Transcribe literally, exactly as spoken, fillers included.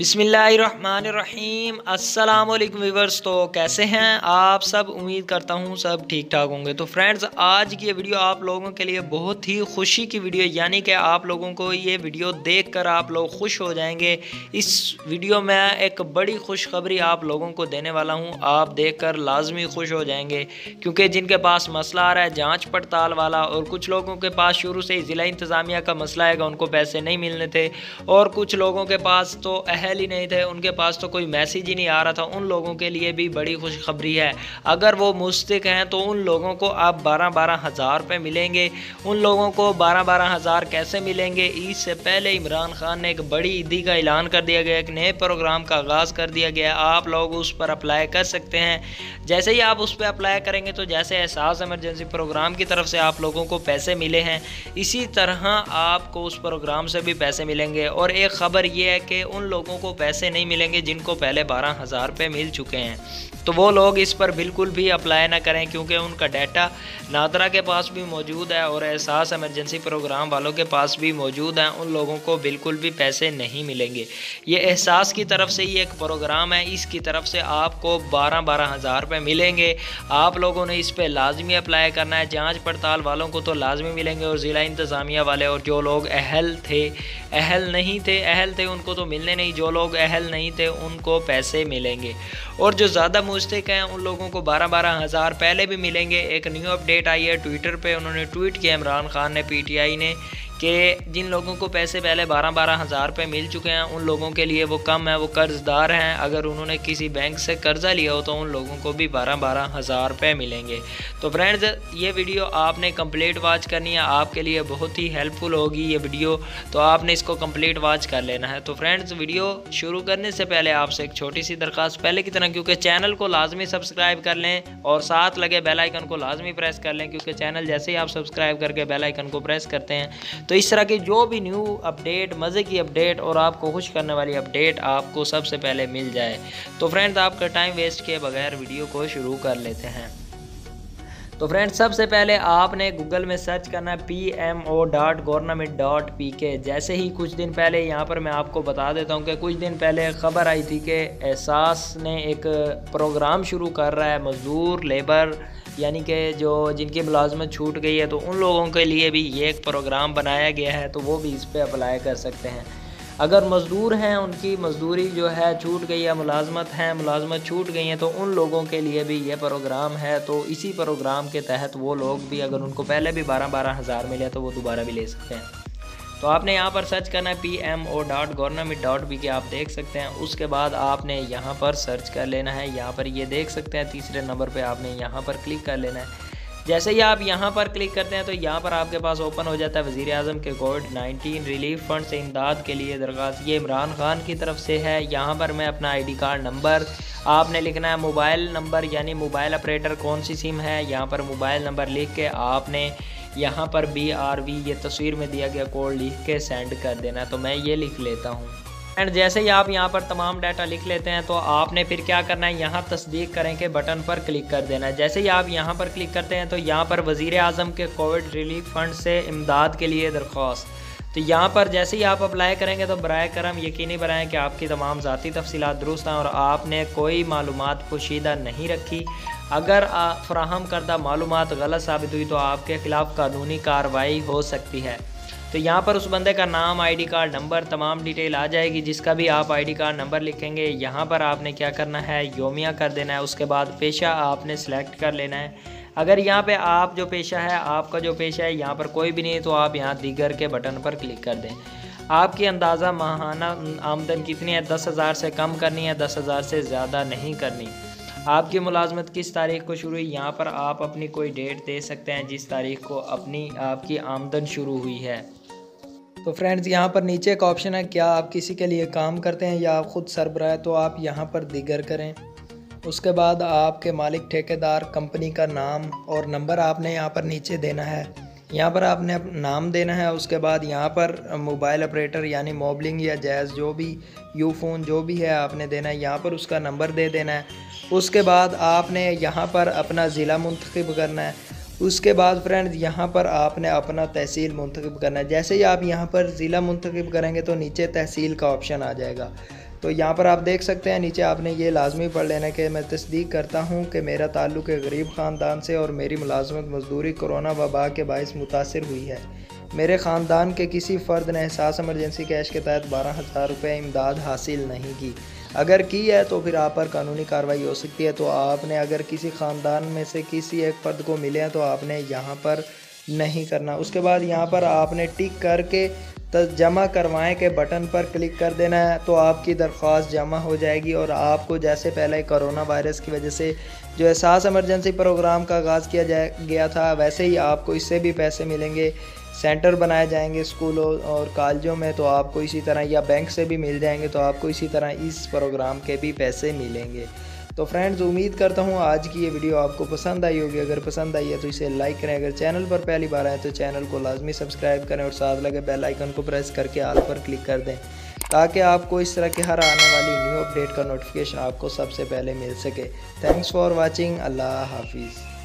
बिस्मिल्लाहिर्रहमानिर्रहीम। अस्सलाम वालेकुम व्यूअर्स। तो कैसे हैं आप सब? उम्मीद करता हूं सब ठीक ठाक होंगे। तो फ्रेंड्स, आज की ये वीडियो आप लोगों के लिए बहुत ही खुशी की वीडियो, यानी कि आप लोगों को ये वीडियो देखकर आप लोग खुश हो जाएंगे। इस वीडियो में एक बड़ी खुशखबरी आप लोगों को देने वाला हूं। आप देखकर लाजमी खुश हो जाएंगे, क्योंकि जिनके पास मसला आ रहा है जाँच पड़ताल वाला, और कुछ लोगों के पास शुरू से ही ज़िला इंतज़ामिया का मसला आएगा, उनको पैसे नहीं मिलने थे, और कुछ लोगों के पास तो ही नहीं थे, उनके पास तो कोई मैसेज ही नहीं आ रहा था, उन लोगों के लिए भी बड़ी खुशखबरी है। अगर वो मुस्तक हैं तो उन लोगों को आप बारह बारह हज़ार रुपये मिलेंगे। उन लोगों को बारह बारह हज़ार कैसे मिलेंगे? ईद से पहले इमरान खान ने एक बड़ी ईदी का ऐलान कर दिया गया, एक नए प्रोग्राम का आगाज़ कर दिया गया। आप लोग उस पर अप्लाई कर सकते हैं। जैसे ही आप उस पर अप्लाई करेंगे तो जैसे एहसास एमरजेंसी प्रोग्राम की तरफ से आप लोगों को पैसे मिले हैं, इसी तरह आपको उस प्रोग्राम से भी पैसे मिलेंगे। और एक ख़बर यह है कि उन लोगों को पैसे नहीं मिलेंगे जिनको पहले बारह हज़ार रुपये मिल चुके हैं, तो वो लोग इस पर बिल्कुल भी अप्लाई ना करें, क्योंकि उनका डाटा नादरा के पास भी मौजूद है और एहसास एमरजेंसी प्रोग्राम वालों के पास भी मौजूद है। उन लोगों को बिल्कुल भी पैसे नहीं मिलेंगे। ये एहसास की तरफ से ही एक प्रोग्राम है, इसकी तरफ से आपको बारह बारह हज़ार रुपये मिलेंगे। आप लोगों ने इस पर लाजमी अप्लाई करना है। जाँच पड़ताल वालों को तो लाजमी मिलेंगे, और ज़िला इंतज़ामिया वाले, और जो लोग अहल थे अहल नहीं थे अहल थे उनको तो मिलने नहीं, जो लोग अहल नहीं थे उनको पैसे मिलेंगे। और जो ज़्यादा मुस्तक हैं उन लोगों को बारह बारह हज़ार पहले भी मिलेंगे। एक न्यू अपडेट आई है ट्विटर पे, उन्होंने ट्वीट किया इमरान खान ने, पीटीआई ने, कि जिन लोगों को पैसे पहले बारह बारह हज़ार रुपये मिल चुके हैं उन लोगों के लिए वो कम है, वो कर्जदार हैं। अगर उन्होंने किसी बैंक से कर्जा लिया हो तो उन लोगों को भी बारह बारह हज़ार रुपये मिलेंगे। तो फ्रेंड्स, ये वीडियो आपने कंप्लीट वॉच करनी है, आपके लिए बहुत ही हेल्पफुल होगी ये वीडियो, तो आपने इसको कंप्लीट वॉच कर लेना है। तो फ्रेंड्स, वीडियो शुरू करने से पहले आपसे एक छोटी सी दरख्वास्त, पहले की तरह, क्योंकि चैनल को लाजमी सब्सक्राइब कर लें और साथ लगे बेल आइकन को लाजमी प्रेस कर लें, क्योंकि चैनल जैसे ही आप सब्सक्राइब करके बेल आइकन को प्रेस करते हैं तो इस तरह की जो भी न्यू अपडेट, मज़े की अपडेट और आपको खुश करने वाली अपडेट आपको सबसे पहले मिल जाए। तो फ्रेंड्स, आपका टाइम वेस्ट किए बगैर वीडियो को शुरू कर लेते हैं। तो फ्रेंड्स, सबसे पहले आपने गूगल में सर्च करना है P M O dot government dot P K. जैसे ही कुछ दिन पहले, यहाँ पर मैं आपको बता देता हूँ कि कुछ दिन पहले खबर आई थी कि एहसास ने एक प्रोग्राम शुरू कर रहा है मज़दूर, लेबर, यानी कि जो जिनकी मुलाजमत छूट गई है, तो उन लोगों के लिए भी ये एक प्रोग्राम बनाया गया है, तो वो भी इस पर अप्लाई कर सकते हैं। अगर मज़दूर हैं, उनकी मजदूरी जो है छूट गई है, मुलाजमत हैं, मुलाजमत छूट गई है, तो उन लोगों के लिए भी ये प्रोग्राम है। तो इसी प्रोग्राम के तहत वो लोग भी, अगर उनको पहले भी बारह बारह हज़ार मिले तो वो दोबारा भी ले सकते हैं। तो आपने यहाँ पर सर्च करना है P M O dot government dot P K, आप देख सकते हैं। उसके बाद आपने यहाँ पर सर्च कर लेना है, यहाँ पर ये देख सकते हैं तीसरे नंबर पर, आपने यहाँ पर क्लिक कर लेना है। जैसे ही आप यहां पर क्लिक करते हैं तो यहां पर आपके पास ओपन हो जाता है वज़ीर आज़म के कोविड नाइन्टीन रिलीफ फंड से इमदाद के लिए दरख्वास्त। ये इमरान खान की तरफ से है। यहां पर मैं अपना आईडी कार्ड नंबर, आपने लिखना है मोबाइल नंबर, यानी मोबाइल ऑपरेटर कौन सी सिम है, यहां पर मोबाइल नंबर लिख के आपने यहां पर बी आर वी, ये तस्वीर में दिया गया कोड, लिख के सेंड कर देना। तो मैं ये लिख लेता हूँ। एंड जैसे ही आप यहाँ पर तमाम डाटा लिख लेते हैं तो आपने फिर क्या करना है, यहाँ तस्दीक करें के बटन पर क्लिक कर देना है। जैसे ही आप यहाँ पर क्लिक करते हैं तो यहाँ पर वज़ीर आज़म के कोविड रिलीफ फंड से इमदाद के लिए दरख्वास्त, तो यहाँ पर जैसे ही आप अप्लाई करेंगे तो बराए करम यकीनी बनाएं कि आपकी तमाम ज़ाती तफसीलात दुरुस्त हैं और आपने कोई मालूमात पोशीदा नहीं रखी। अगर फराहम करदा मालूमात गलत साबित हुई तो आपके ख़िलाफ़ कानूनी कार्रवाई हो सकती है। तो यहाँ पर उस बंदे का नाम, आईडी कार्ड नंबर, तमाम डिटेल आ जाएगी, जिसका भी आप आईडी कार्ड नंबर लिखेंगे। यहाँ पर आपने क्या करना है, योमिया कर देना है। उसके बाद पेशा आपने सेलेक्ट कर लेना है। अगर यहाँ पे आप जो पेशा है, आपका जो पेशा है, यहाँ पर कोई भी नहीं, तो आप यहाँ दीगर के बटन पर क्लिक कर दें। आपकी अंदाज़ा माहाना आमदन कितनी है, दस हज़ार से कम करनी है, दस हज़ार से ज़्यादा नहीं करनी। आपकी मुलाजमत किस तारीख को शुरू हुई, यहाँ पर आप अपनी कोई डेट दे सकते हैं जिस तारीख को अपनी आपकी आमदन शुरू हुई है। तो फ्रेंड्स, यहाँ पर नीचे एक ऑप्शन है, क्या आप किसी के लिए काम करते हैं या आप ख़ुद सरबराह, तो आप यहाँ पर दिगर करें। उसके बाद आपके मालिक, ठेकेदार, कंपनी का नाम और नंबर आपने यहाँ पर नीचे देना है। यहाँ पर आपने नाम देना है। उसके बाद यहाँ पर मोबाइल ऑपरेटर यानी मोबलिंग या जैज़, जो भी यू फ़ोन जो भी है आपने देना है। यहाँ पर उसका नंबर दे देना है। उसके बाद आपने यहाँ पर अपना ज़िला मुंतखब करना है। उसके बाद फ्रेंड्स, यहाँ पर आपने अपना तहसील मुंतखब करना है। जैसे ही आप यहाँ पर ज़िला मुंतखब करेंगे तो नीचे तहसील का ऑप्शन आ जाएगा। तो यहाँ पर आप देख सकते हैं नीचे आपने ये लाजमी पढ़ लेना कि मैं तस्दीक करता हूँ कि मेरा ताल्लुक़ गरीब ख़ानदान से और मेरी मुलाजमत मजदूरी कोरोना वबा के बायस मुतासर हुई है। मेरे ख़ानदान के किसी फ़र्द ने एहसास एमरजेंसी कैश के तहत बारह हज़ार रुपये इमदाद हासिल नहीं की, अगर की है तो फिर आप पर कानूनी कार्रवाई हो सकती है। तो आपने अगर किसी ख़ानदान में से किसी एक फ़र्द को मिले हैं तो आपने यहाँ पर नहीं करना। उसके बाद यहाँ पर आपने टिक करके तो जमा करवाएं के बटन पर क्लिक कर देना है, तो आपकी दरख्वास्त जमा हो जाएगी और आपको जैसे पहले कोरोना वायरस की वजह से जो एहसास एमरजेंसी प्रोग्राम का आगाज़ किया जा गया था वैसे ही आपको इससे भी पैसे मिलेंगे। सेंटर बनाए जाएंगे स्कूलों और कॉलेजों में, तो आपको इसी तरह या बैंक से भी मिल जाएंगे, तो आपको इसी तरह इस प्रोग्राम के भी पैसे मिलेंगे। तो फ्रेंड्स, उम्मीद करता हूँ आज की ये वीडियो आपको पसंद आई होगी। अगर पसंद आई है तो इसे लाइक करें। अगर चैनल पर पहली बार आए तो चैनल को लाजमी सब्सक्राइब करें और साथ लगे बेल आइकन को प्रेस करके ऑल पर क्लिक कर दें ताकि आपको इस तरह के हर आने वाली न्यू अपडेट का नोटिफिकेशन आपको सबसे पहले मिल सके। Thanks for watching. अल्लाह हाफिज़।